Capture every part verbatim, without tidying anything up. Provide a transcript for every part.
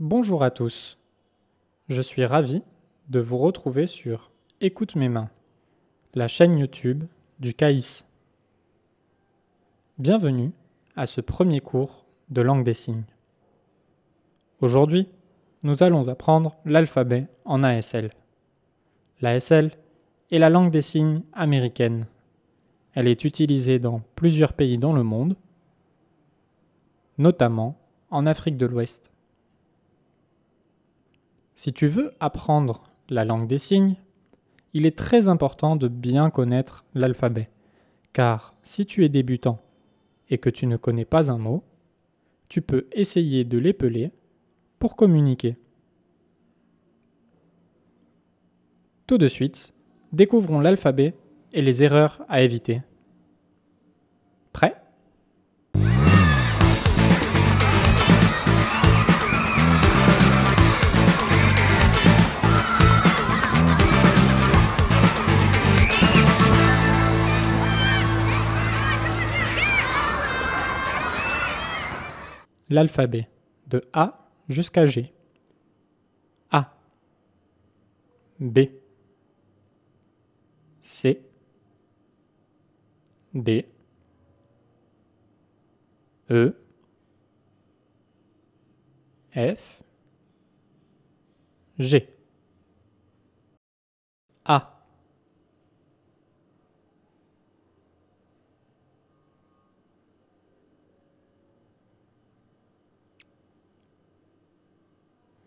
Bonjour à tous, je suis ravi de vous retrouver sur Écoute mes mains, la chaîne YouTube du C A E I S. Bienvenue à ce premier cours de langue des signes. Aujourd'hui, nous allons apprendre l'alphabet en A S L. L'A S L est la langue des signes américaine. Elle est utilisée dans plusieurs pays dans le monde, notamment en Afrique de l'Ouest. Si tu veux apprendre la langue des signes, il est très important de bien connaître l'alphabet, car si tu es débutant et que tu ne connais pas un mot, tu peux essayer de l'épeler pour communiquer. Tout de suite, découvrons l'alphabet et les erreurs à éviter. Prêt ? L'alphabet, de A jusqu'à G. A, B, C, D, E, F, G. A,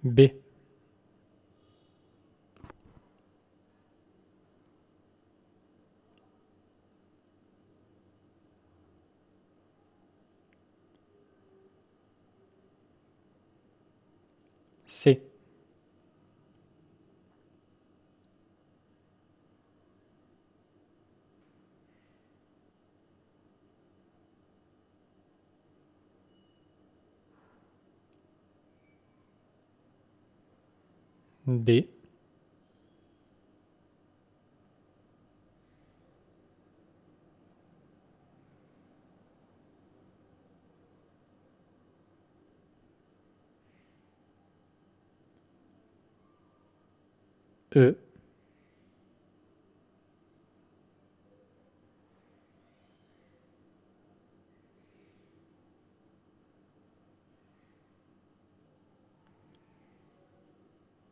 B, C, D, E,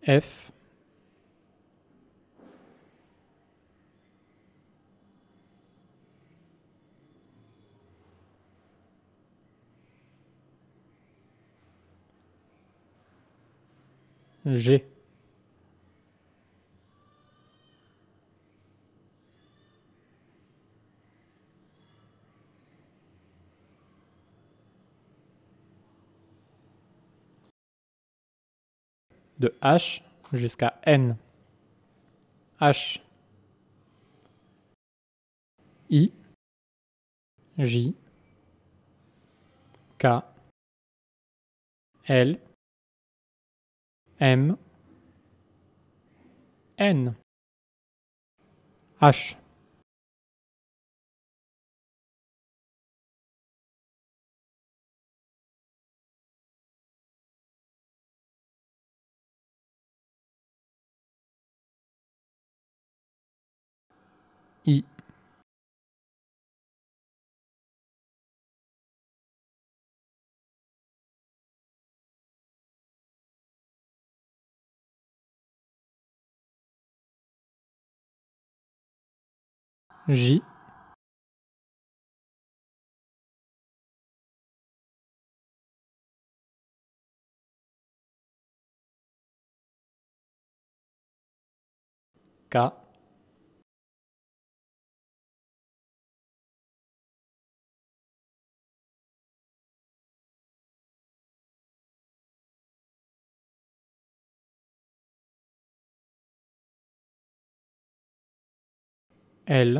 F, G, de H jusqu'à N. H, I, J, K, L, M, N. H, I, J, K, L,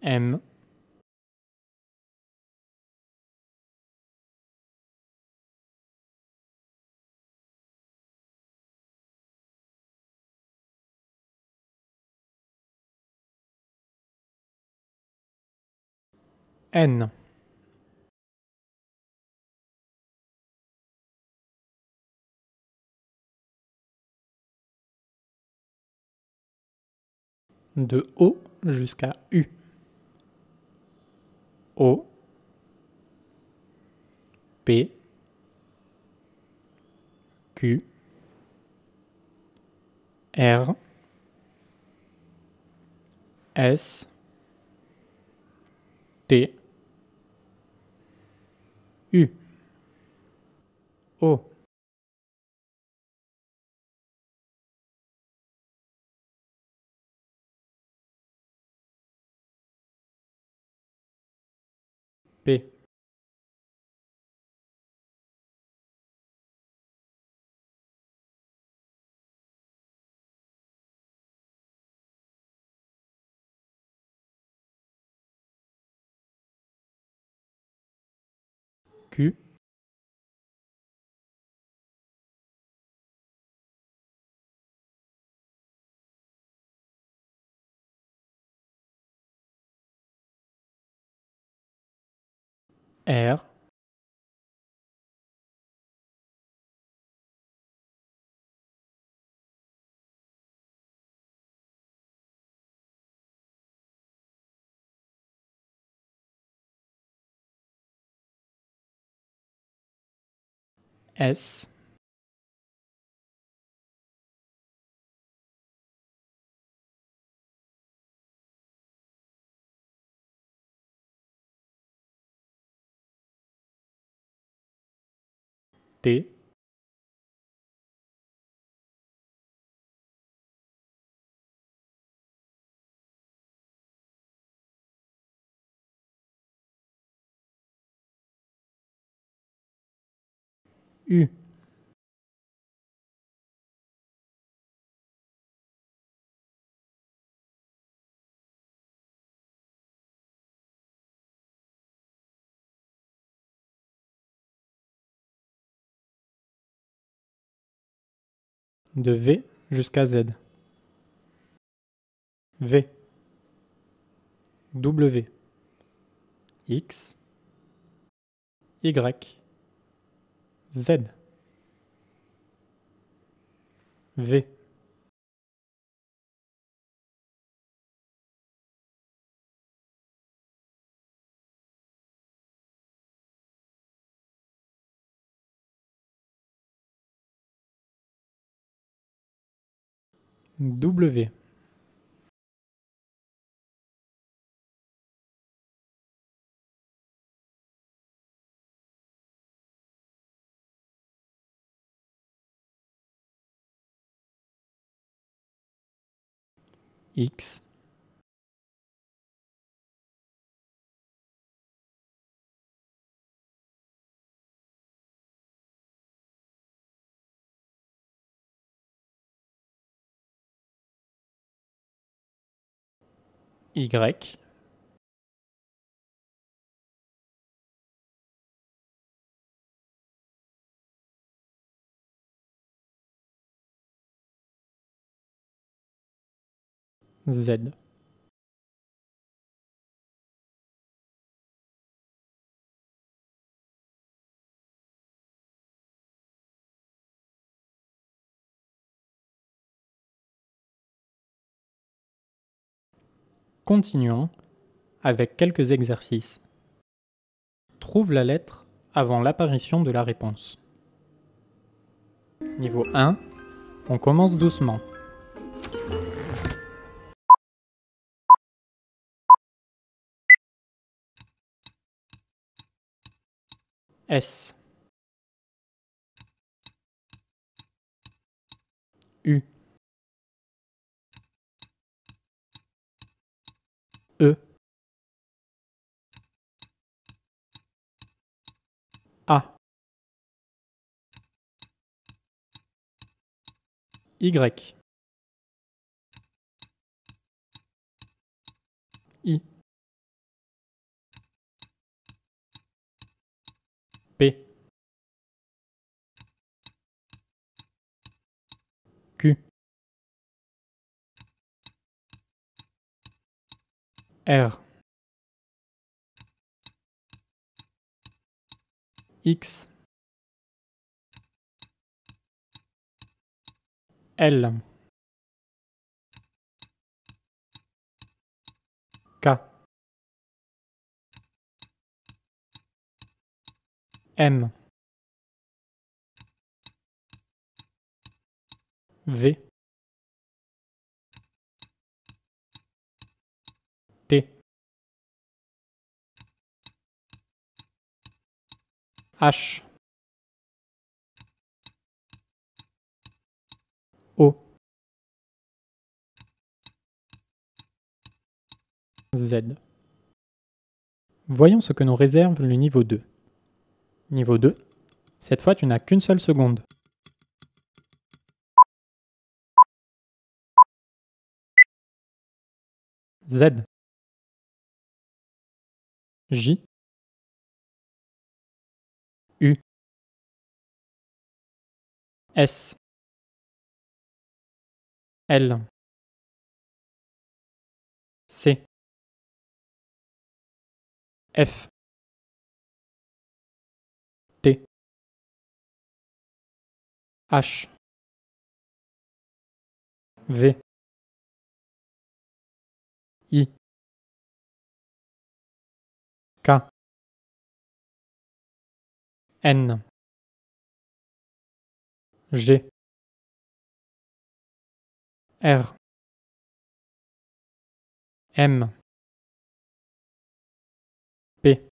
M, n. De O jusqu'à U. O, P, Q, R, S, T, U. O. P. Q. R, S, T, U. De V jusqu'à Z. V, W, X, Y, Z. V. W. X. Y, Z. Continuons avec quelques exercices. Trouve la lettre avant l'apparition de la réponse. Niveau un, on commence doucement. S. U. E. A. Y. I. P. Q. R, X, L, K, M, V, T, H, O, Z. Voyons ce que nous réserve le niveau deux. Niveau deux, cette fois tu n'as qu'une seule seconde. Z, J, U, S, L, C, F, T, H, V, I, K, N, G, R, M, P,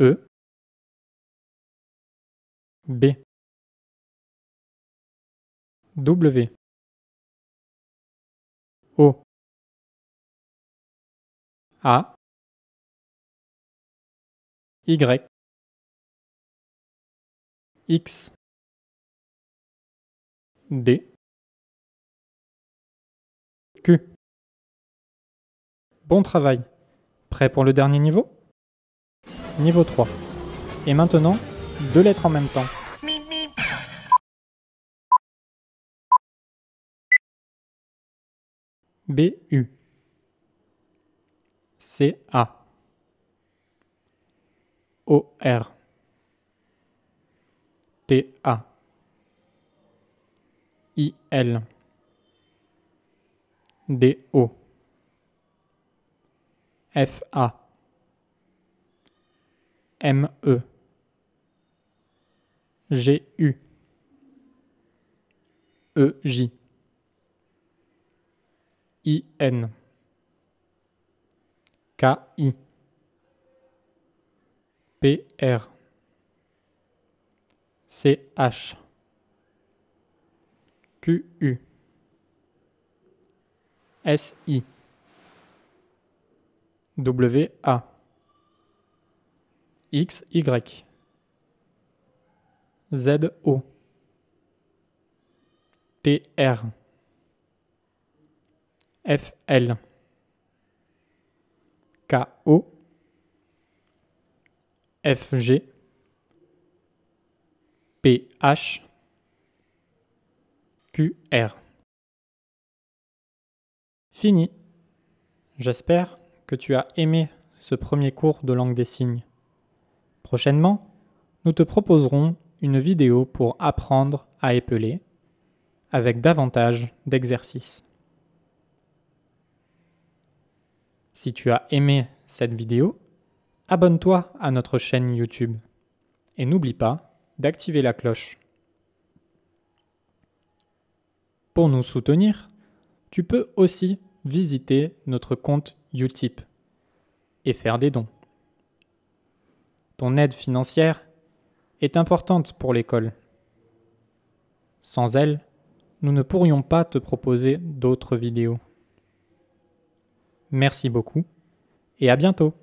E, B, W, O, A, Y, X, D, Q. Bon travail. Prêt pour le dernier niveau? Niveau trois. Et maintenant, deux lettres en même temps. B, U, C, A, O, R, T, A, I, L, D, O, F, A, M, E, G, U, E, J, I, N, K, I, P, R, C, H, Q, U, S, I, W, A, X, Y, Z, O, T, R, F, L, K, O, F, G, P, H, Q, R. Fini. J'espère que tu as aimé ce premier cours de langue des signes. Prochainement, nous te proposerons une vidéo pour apprendre à épeler avec davantage d'exercices. Si tu as aimé cette vidéo, abonne-toi à notre chaîne YouTube et n'oublie pas d'activer la cloche. Pour nous soutenir, tu peux aussi visiter notre compte U T I P et faire des dons. Ton aide financière est importante pour l'école. Sans elle, nous ne pourrions pas te proposer d'autres vidéos. Merci beaucoup et à bientôt.